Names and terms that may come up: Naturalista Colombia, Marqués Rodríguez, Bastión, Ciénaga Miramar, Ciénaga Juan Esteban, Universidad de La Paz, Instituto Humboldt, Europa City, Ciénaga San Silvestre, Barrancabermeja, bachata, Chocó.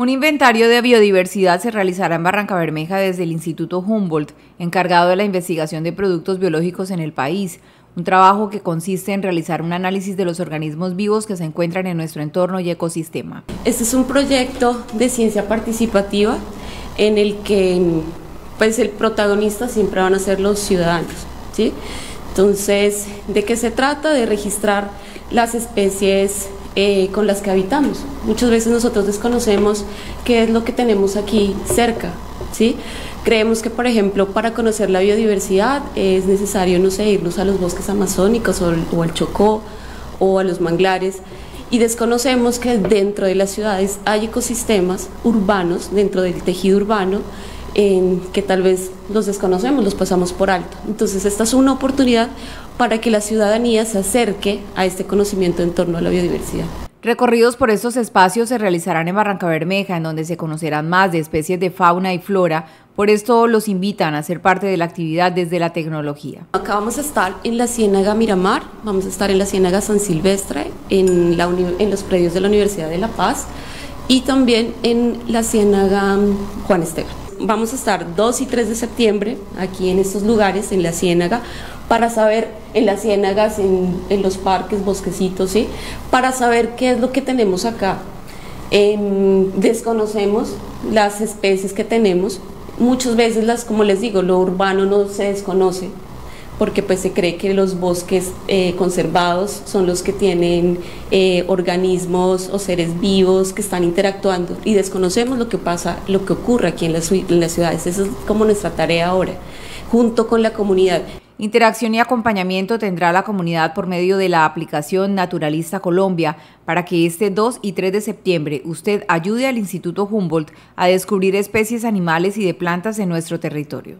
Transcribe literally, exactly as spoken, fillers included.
Un inventario de biodiversidad se realizará en Barrancabermeja desde el Instituto Humboldt, encargado de la investigación de productos biológicos en el país. Un trabajo que consiste en realizar un análisis de los organismos vivos que se encuentran en nuestro entorno y ecosistema. Este es un proyecto de ciencia participativa en el que pues, el protagonista siempre van a ser los ciudadanos, ¿sí? Entonces, ¿de qué se trata? De registrar las especies eh, con las que habitamos. Muchas veces nosotros desconocemos qué es lo que tenemos aquí cerca, ¿sí? Creemos que, por ejemplo, para conocer la biodiversidad es necesario, no sé, irnos a los bosques amazónicos o, o al Chocó o a los manglares, y desconocemos que dentro de las ciudades hay ecosistemas urbanos, dentro del tejido urbano, en que tal vez los desconocemos, los pasamos por alto. Entonces esta es una oportunidad para que la ciudadanía se acerque a este conocimiento en torno a la biodiversidad. Recorridos por estos espacios se realizarán en Barrancabermeja, en donde se conocerán más de especies de fauna y flora. Por esto los invitan a ser parte de la actividad desde la tecnología. Acá vamos a estar en la Ciénaga Miramar, vamos a estar en la Ciénaga San Silvestre, en, la en los predios de la Universidad de La Paz y también en la Ciénaga Juan Esteban. Vamos a estar dos y tres de septiembre aquí en estos lugares, en la Ciénaga, para saber, en las ciénagas, en, en los parques, bosquecitos, ¿sí? Para saber qué es lo que tenemos acá. Eh, desconocemos las especies que tenemos. Muchas veces, las, como les digo, lo urbano no se desconoce, porque pues se cree que los bosques eh, conservados son los que tienen eh, organismos o seres vivos que están interactuando, y desconocemos lo que pasa, lo que ocurre aquí en las, en las ciudades. Esa es como nuestra tarea ahora, junto con la comunidad. Interacción y acompañamiento tendrá la comunidad por medio de la aplicación Naturalista Colombia, para que este dos y tres de septiembre usted ayude al Instituto Humboldt a descubrir especies animales y de plantas en nuestro territorio.